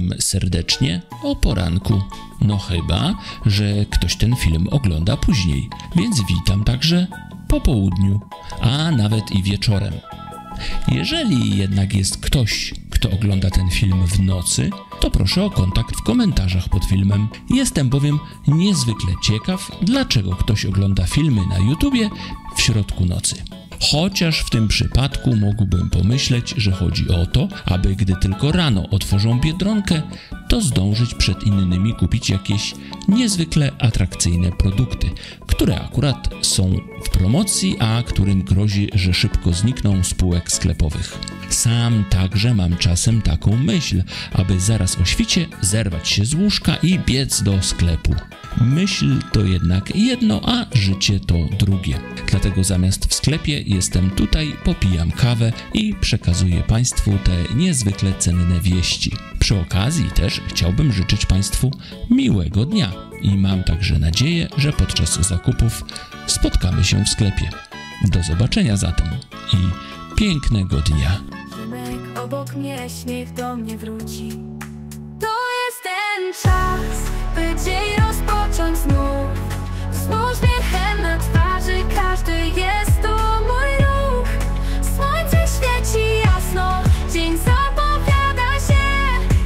witam serdecznie o poranku. No chyba, że ktoś ten film ogląda później, więc witam także po południu, a nawet i wieczorem. Jeżeli jednak jest ktoś, kto ogląda ten film w nocy, to proszę o kontakt w komentarzach pod filmem. Jestem bowiem niezwykle ciekaw, dlaczego ktoś ogląda filmy na YouTubie w środku nocy. Chociaż w tym przypadku mógłbym pomyśleć, że chodzi o to, aby gdy tylko rano otworzą Biedronkę, to zdążyć przed innymi kupić jakieś niezwykle atrakcyjne produkty, które akurat są w promocji, a którym grozi, że szybko znikną z półek sklepowych. Sam także mam czasem taką myśl, aby zaraz o świcie zerwać się z łóżka i biec do sklepu. Myśl to jednak jedno, a życie to drugie. Dlatego zamiast w sklepie jestem tutaj, popijam kawę i przekazuję Państwu te niezwykle cenne wieści. Przy okazji też chciałbym życzyć Państwu miłego dnia i mam także nadzieję, że podczas zakupów spotkamy się w sklepie. Do zobaczenia zatem i pięknego dnia. Chimek obok mnie, śmiech do mnie wróci. To jest ten czas, by dzień rozpocząć znów. Z uśmiechem na twarzy każdy jest tu mój ruch. Słońce świeci jasno, dzień zapowiada się.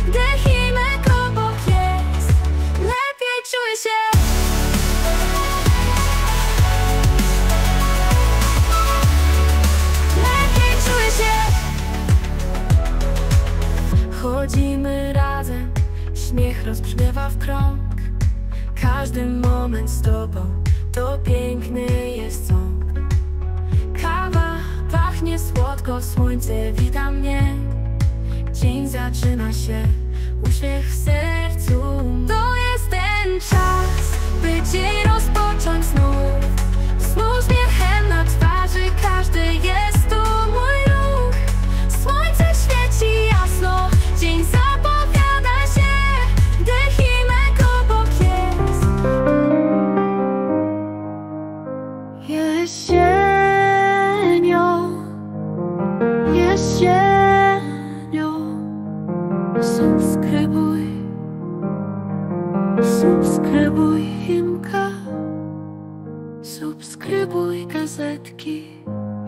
Gdy Chimek obok jest, lepiej czuję się. Chodzimy razem, śmiech rozbrzmiewa w krąg. Każdy moment z tobą, to piękny jest sąd. Kawa pachnie słodko, słońce wita mnie. Dzień zaczyna się, uśmiech w sercu. To jest ten czas, by dzień rozpocząć znów. Z uśmiechem na twarzy każdy jest tu mój ruch. Słońce świeci jasno, dzień zapowiada się, gdy Chimek obok jest. Jesienią, jesienią, subskrybuj, subskrybuj Chimka, subskrybuj Gazetki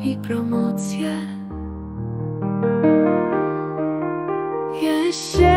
i Promocje. Shit.